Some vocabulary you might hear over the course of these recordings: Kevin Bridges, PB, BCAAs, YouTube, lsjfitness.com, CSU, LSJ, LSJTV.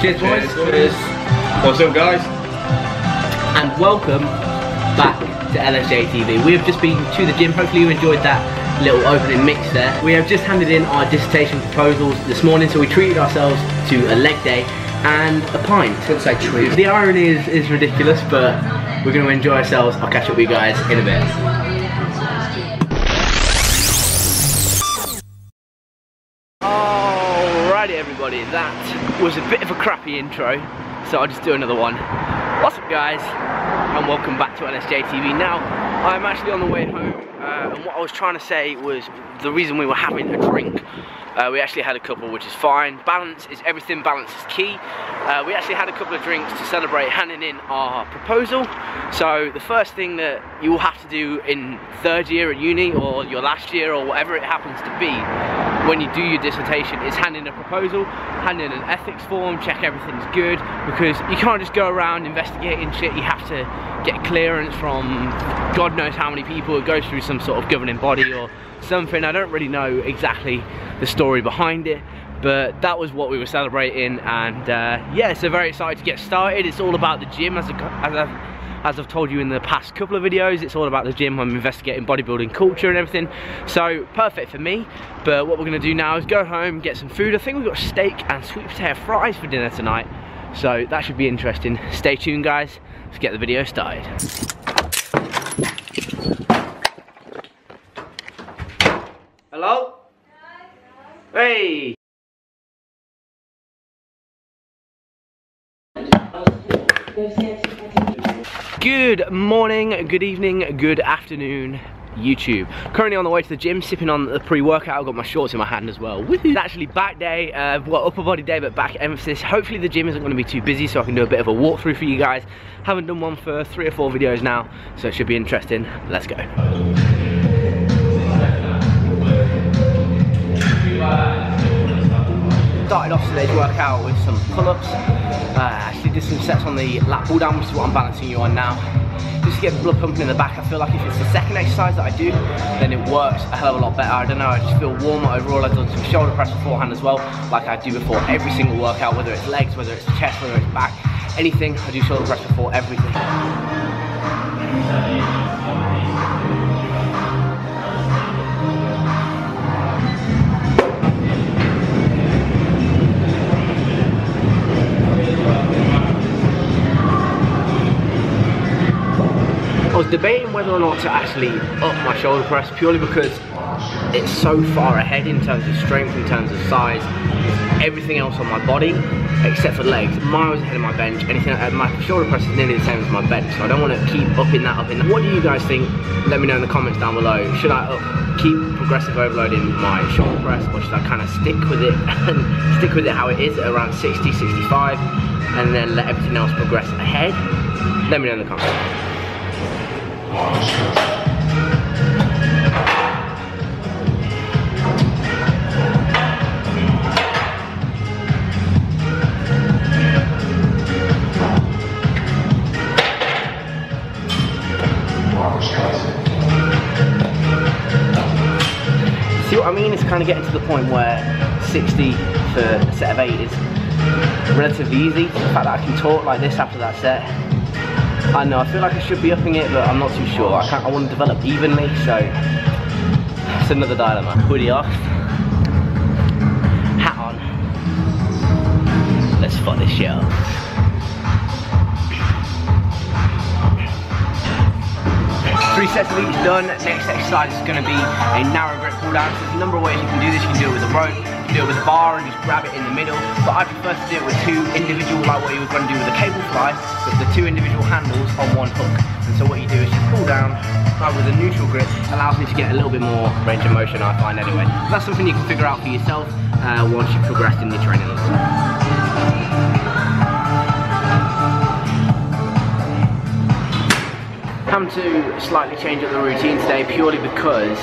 Cheers, boys. Cheers. What's up, guys? And welcome back to LSJTV. We have just been to the gym. Hopefully you enjoyed that little opening mix there. We have just handed in our dissertation proposals this morning, so we treated ourselves to a leg day and a pint. Don't say treat. The irony is ridiculous, but we're going to enjoy ourselves. I'll catch up with you guys in a bit. Everybody, that was a bit of a crappy intro, so I'll just do another one. What's up, guys, and welcome back to LSJTV. Now, I'm actually on the way home, and what I was trying to say was the reason we were having a drink. We actually had a couple, which is fine. Balance is everything, balance is key. We actually had a couple of drinks to celebrate handing in our proposal. So the first thing that you will have to do in third year at uni, or your last year, or whatever it happens to be, when you do your dissertation, is hand in a proposal, hand in an ethics form, check everything's good, because you can't just go around investigating shit. You have to get clearance from God knows how many people. It goes through some sort of governing body or something. I don't really know exactly the story behind it, but that was what we were celebrating. And yeah, so very excited to get started. It's all about the gym, as I've told you in the past couple of videos. It's all about the gym. I'm investigating bodybuilding culture and everything, so perfect for me. But what we're going to do now is go home, get some food. I think we've got steak and sweet potato fries for dinner tonight, so that should be interesting. Stay tuned, guys. Let's get the video started. Hello? Hey! Good morning, good evening, good afternoon, YouTube. Currently on the way to the gym, sipping on the pre-workout. I've got my shorts in my hand as well. It's actually back day, well, upper body day, but back emphasis. Hopefully the gym isn't going to be too busy, so I can do a bit of a walkthrough for you guys. Haven't done one for 3 or 4 videos now, so it should be interesting. Let's go. Started off today's workout with some pull-ups. Actually did some sets on the lat pull down, which is what I'm balancing you on now, just to get the blood pumping in the back. I feel like if it's the second exercise that I do, then it works a hell of a lot better. I don't know, I just feel warmer overall. I've done some shoulder press beforehand as well, like I do before every single workout, whether it's legs, whether it's chest, whether it's back, anything. I do shoulder press before everything. I was debating whether or not to actually up my shoulder press, purely because it's so far ahead in terms of strength, in terms of size, everything else on my body except for legs, miles ahead of my bench. Anything my shoulder press is nearly the same as my bench, so I don't want to keep upping that up in that. What do you guys think? Let me know in the comments down below. Should I up, keep progressive overloading my shoulder press, or should I kind of stick with it and stick with it how it is at around 60, 65, and then let everything else progress ahead? Let me know in the comments. See what I mean? It's kind of getting to the point where 60 for a set of 8 is relatively easy. The fact that I can talk like this after that set, I know, I feel like I should be upping it, but I'm not too sure. I want to develop evenly, so it's another dilemma. Hoodie off, hat on, let's fuck this shit up. Three sets of each done. Next exercise is going to be a narrow grip pull down. So there's a number of ways you can do this. You can do it with a rope, do it with a bar and just grab it in the middle, but I prefer to do it with two individual, like what you were going to do with a cable fly, with the two individual handles on one hook. And so what you do is you pull down with a neutral grip. Allows me to get a little bit more range of motion, I find, anyway. That's something you can figure out for yourself once you've progressed in your training a little bit. Come to slightly change up the routine today, purely because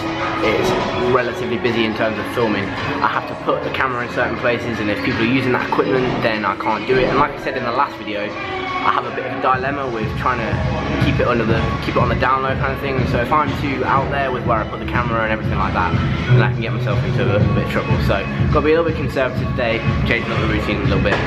it's relatively busy in terms of filming. I have to put the camera in certain places, and if people are using that equipment, then I can't do it. And like I said in the last video, I have a bit of a dilemma with trying to keep it on the down low kind of thing. So if I'm too out there with where I put the camera and everything like that, then I can get myself into a bit of trouble. So got to be a little bit conservative today, changing up the routine a little bit.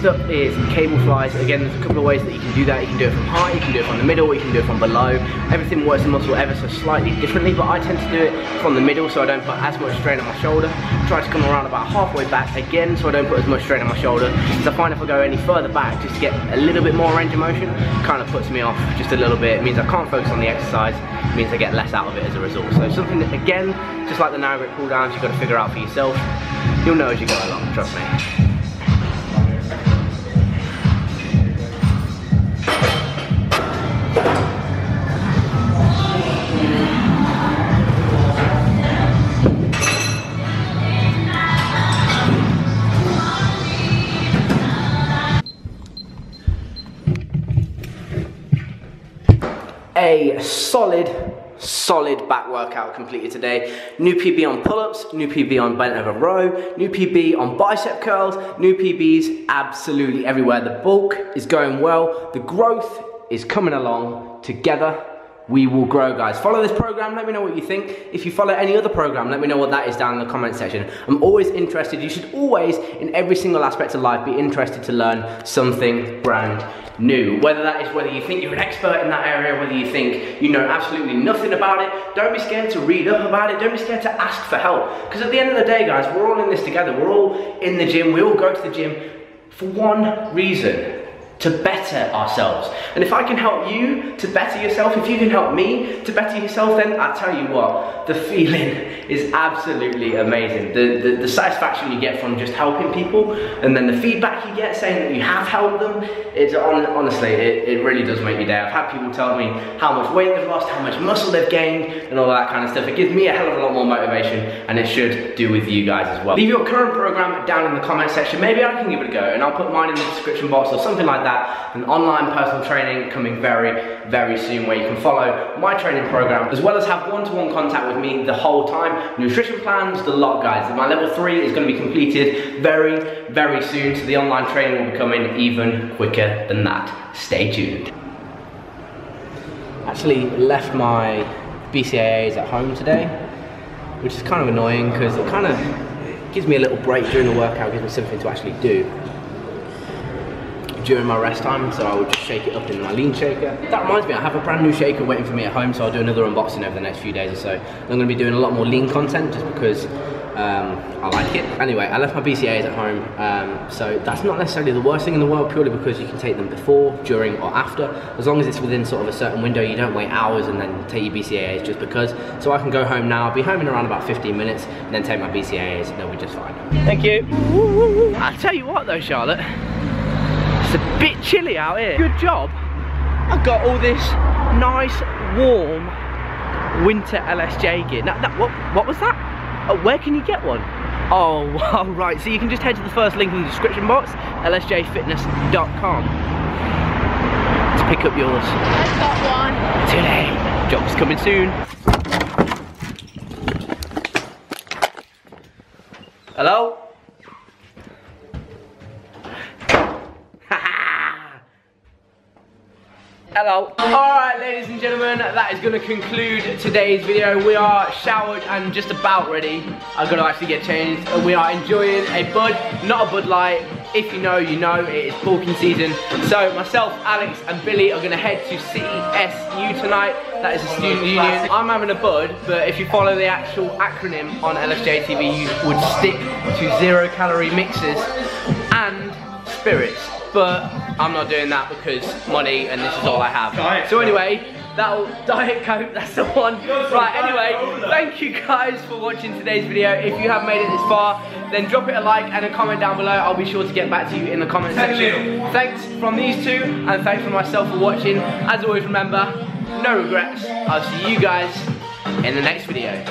Next up is cable flies. Again, there's a couple of ways that you can do that. You can do it from high, you can do it from the middle, or you can do it from below. Everything works the muscle ever so slightly differently, but I tend to do it from the middle so I don't put as much strain on my shoulder. Try to come around about halfway back again so I don't put as much strain on my shoulder. So I find if I go any further back, just to get a little bit more range of motion, kind of puts me off just a little bit. It means I can't focus on the exercise, it means I get less out of it as a result. So something that, again, just like the anaerobic cool downs, you've got to figure out for yourself. You'll know as you go along, trust me. A solid back workout completed today. New PB on pull-ups, new PB on bent over row, new PB on bicep curls, new PBs absolutely everywhere. The bulk is going well, the growth is coming along. Together we will grow, guys. Follow this program, let me know what you think. If you follow any other program, let me know what that is down in the comment section. I'm always interested. You should always, in every single aspect of life, be interested to learn something brand new. Whether that is whether you think you're an expert in that area, whether you think you know absolutely nothing about it, don't be scared to read up about it, don't be scared to ask for help. Because at the end of the day, guys, we're all in this together. We're all in the gym, we all go to the gym for one reason: to better ourselves. And if I can help you to better yourself, if you can help me to better yourself, then I tell you what, the feeling is absolutely amazing. The satisfaction you get from just helping people, and then the feedback you get saying that you have helped them, it's honestly, it really does make me day. I've had people tell me how much weight they've lost, how much muscle they've gained, and all that kind of stuff. It gives me a hell of a lot more motivation, and it should do with you guys as well. Leave your current program down in the comment section. Maybe I can give it a go, and I'll put mine in the description box or something like that. And online personal training coming very, very soon, where you can follow my training program as well as have one-to-one contact with me the whole time. Nutrition plans, the lot, guys. My level 3 is going to be completed very, very soon, so the online training will be coming even quicker than that. Stay tuned. Actually left my BCAAs at home today, which is kind of annoying because it kind of gives me a little break during the workout, gives me something to actually do during my rest time, so I would just shake it up in my lean shaker. That reminds me, I have a brand new shaker waiting for me at home, so I'll do another unboxing over the next few days or so. I'm going to be doing a lot more lean content just because I like it. Anyway, I left my BCAAs at home, so that's not necessarily the worst thing in the world, purely because you can take them before, during, or after. As long as it's within sort of a certain window, you don't wait hours and then take your BCAAs just because. So I can go home now, I'll be home in around about 15 minutes, and then take my BCAAs, and they'll be just fine. Thank you. I'll tell you what though, Charlotte, it's a bit chilly out here. Good job I got all this nice warm winter LSJ gear. Now, what was that? Oh, where can you get one? Oh, right, so you can just head to the first link in the description box, lsjfitness.com, to pick up yours. I've got one today. Job's coming soon. Hello? Hello. Alright, ladies and gentlemen, that is going to conclude today's video. We are showered and just about ready. I've got to actually get changed. We are enjoying a Bud, not a Bud Light. If you know, you know, it is bulking season. So myself, Alex and Billy are going to head to CSU tonight. That is a student union. I'm having a Bud, but if you follow the actual acronym on LSJTV, you would stick to zero-calorie mixes and spirits. But I'm not doing that because money, and this is all I have. Diet, so anyway, that'll Diet Coke, that's the one. Right, anyway, thank you guys for watching today's video. If you have made it this far, then drop it a like and a comment down below. I'll be sure to get back to you in the comment section. Thanks from these two, and thanks from myself for watching. As always, remember, no regrets. I'll see you guys in the next video.